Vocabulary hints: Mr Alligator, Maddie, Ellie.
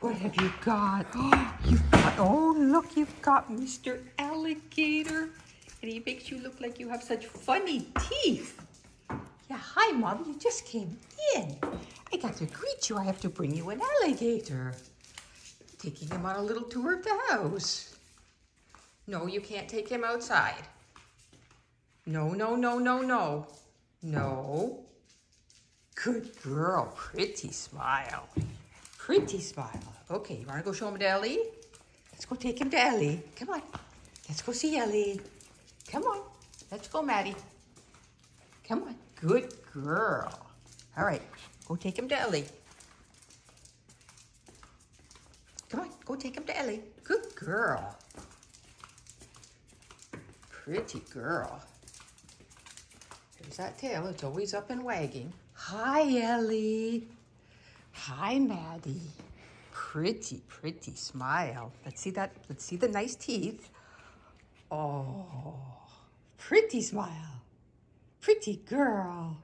What have you got? Oh, you've got, oh look, you've got Mr. Alligator. And he makes you look like you have such funny teeth. Yeah, hi Mom, you just came in. I got to greet you, I have to bring you an alligator. Taking him on a little tour of the house. No, you can't take him outside. No, no, no, no, no. No. Good girl, pretty smile. Pretty smile. Okay, you wanna go show him to Ellie? Let's go take him to Ellie. Come on, let's go see Ellie. Come on, let's go, Maddie. Come on, good girl. All right, go take him to Ellie. Come on, go take him to Ellie. Good girl. Pretty girl. There's that tail, it's always up and wagging. Hi, Ellie. Hi, Maddie. Pretty, pretty smile. Let's see that, let's see the nice teeth. Oh, pretty smile. Pretty girl.